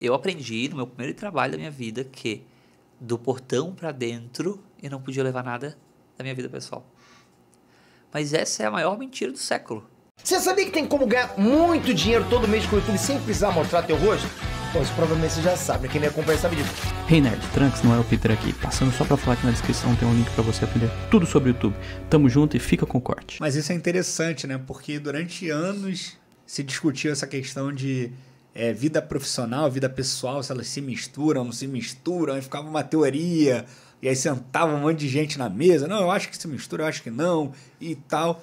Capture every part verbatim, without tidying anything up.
Eu aprendi no meu primeiro trabalho da minha vida que do portão para dentro eu não podia levar nada da minha vida pessoal. Mas essa é a maior mentira do século. Você sabia que tem como ganhar muito dinheiro todo mês com o YouTube sem precisar mostrar teu rosto? Bom, isso provavelmente você já sabe, quem me acompanha sabe disso. Hey nerd, Tranks não é o Peter aqui, passando só pra falar que na descrição tem um link pra você aprender tudo sobre o YouTube. Tamo junto e fica com o corte. Mas isso é interessante, né? Porque durante anos se discutiu essa questão de é, vida profissional, vida pessoal, se elas se misturam, não se misturam, aí ficava uma teoria, e aí sentava um monte de gente na mesa, não, eu acho que se mistura, eu acho que não, e tal...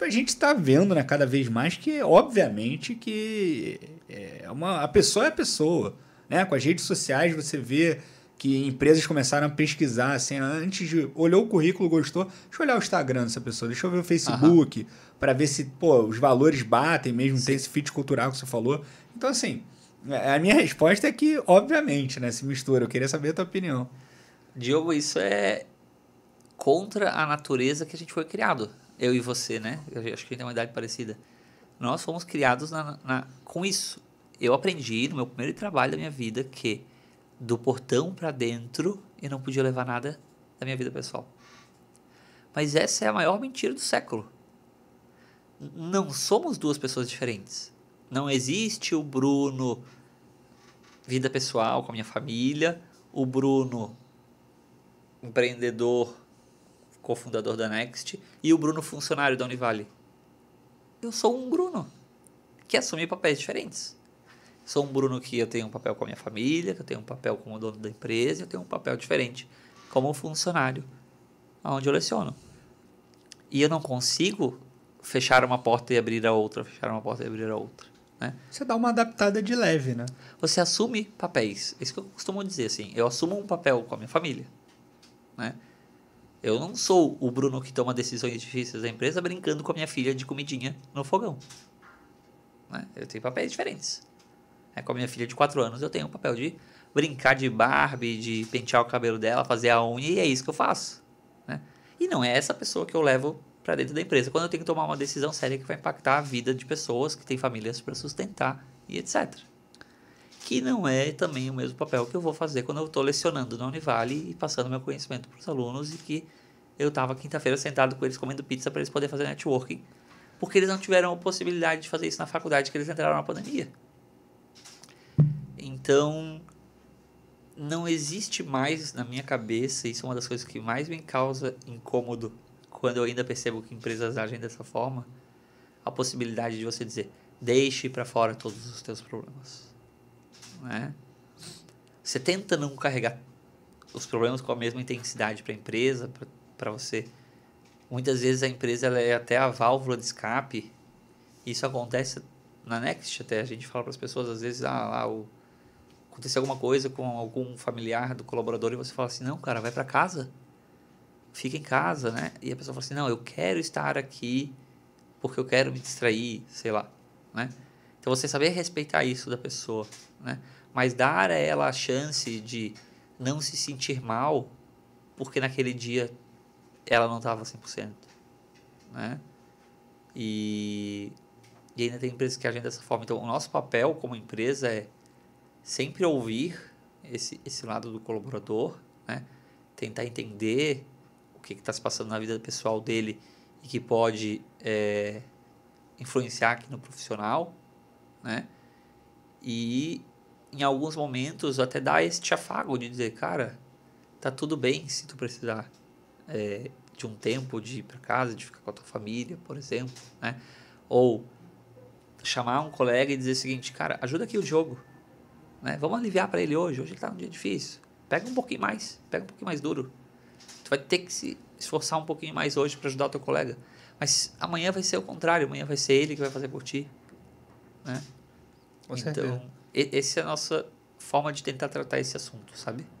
A gente está vendo, né, cada vez mais que, obviamente, que é uma, a pessoa é a pessoa. Né? Com as redes sociais você vê que empresas começaram a pesquisar, assim, antes de... Olhou o currículo, gostou, deixa eu olhar o Instagram dessa pessoa, deixa eu ver o Facebook, uhum. para ver se pô, os valores batem mesmo, Sim. tem esse fit cultural que você falou. Então, assim, a minha resposta é que, obviamente, né, se mistura. Eu queria saber a tua opinião. Diogo, isso é contra a natureza que a gente foi criado. Eu e você, né? Eu acho que a gente tem uma idade parecida. Nós fomos criados na, na, com isso. Eu aprendi no meu primeiro trabalho da minha vida que do portão para dentro eu não podia levar nada da minha vida pessoal. Mas essa é a maior mentira do século. Não somos duas pessoas diferentes. Não existe o Bruno vida pessoal com a minha família, o Bruno empreendedor, cofundador da Next, e o Bruno funcionário da Univali. Eu sou um Bruno que assumi papéis diferentes. Sou um Bruno que eu tenho um papel com a minha família, que eu tenho um papel como dono da empresa, eu tenho um papel diferente como funcionário, onde eu leciono. E eu não consigo fechar uma porta e abrir a outra, fechar uma porta e abrir a outra. Né? Você dá uma adaptada de leve, né? Você assume papéis. É isso que eu costumo dizer, assim, eu assumo um papel com a minha família, né? Eu não sou o Bruno que toma decisões difíceis da empresa brincando com a minha filha de comidinha no fogão. Né? Eu tenho papéis diferentes. É, com a minha filha de quatro anos eu tenho o papel de brincar de Barbie, de pentear o cabelo dela, fazer a unha, e é isso que eu faço. Né? E não é essa pessoa que eu levo para dentro da empresa. Quando eu tenho que tomar uma decisão séria que vai impactar a vida de pessoas que têm famílias para sustentar e etcétera. Que não é também o mesmo papel que eu vou fazer quando eu estou lecionando na Univali e passando meu conhecimento para os alunos, e que eu estava quinta-feira sentado com eles comendo pizza para eles poderem fazer networking, porque eles não tiveram a possibilidade de fazer isso na faculdade que eles entraram na pandemia. Então, não existe mais na minha cabeça, isso é uma das coisas que mais me causa incômodo quando eu ainda percebo que empresas agem dessa forma, a possibilidade de você dizer, deixe para fora todos os teus problemas. Né? Você tenta não carregar os problemas com a mesma intensidade para a empresa, para você. Muitas vezes a empresa ela é até a válvula de escape. Isso acontece na Next até. A gente fala para as pessoas, às vezes, ah, lá, o... aconteceu alguma coisa com algum familiar do colaborador e você fala assim, não, cara, vai para casa. Fica em casa, né? E a pessoa fala assim, não, eu quero estar aqui porque eu quero me distrair, sei lá, né? Então, você saber respeitar isso da pessoa, né? Mas dar a ela a chance de não se sentir mal porque naquele dia ela não estava cem por cento, né? E, e ainda tem empresas que agem dessa forma. Então, o nosso papel como empresa é sempre ouvir esse, esse lado do colaborador, né? Tentar entender o que está se passando na vida pessoal dele e que pode é, influenciar aqui no profissional, né? E em alguns momentos até dá este afago de dizer, cara, tá tudo bem se tu precisar é, de um tempo de ir para casa, de ficar com a tua família, por exemplo, né? Ou chamar um colega e dizer o seguinte, cara, ajuda aqui o Diogo, né? Vamos aliviar para ele hoje, hoje ele tá um dia difícil, pega um pouquinho mais, pega um pouquinho mais duro, tu vai ter que se esforçar um pouquinho mais hoje para ajudar o teu colega, mas amanhã vai ser o contrário, amanhã vai ser ele que vai fazer por ti. Né? Então, essa é a nossa forma de tentar tratar esse assunto, sabe?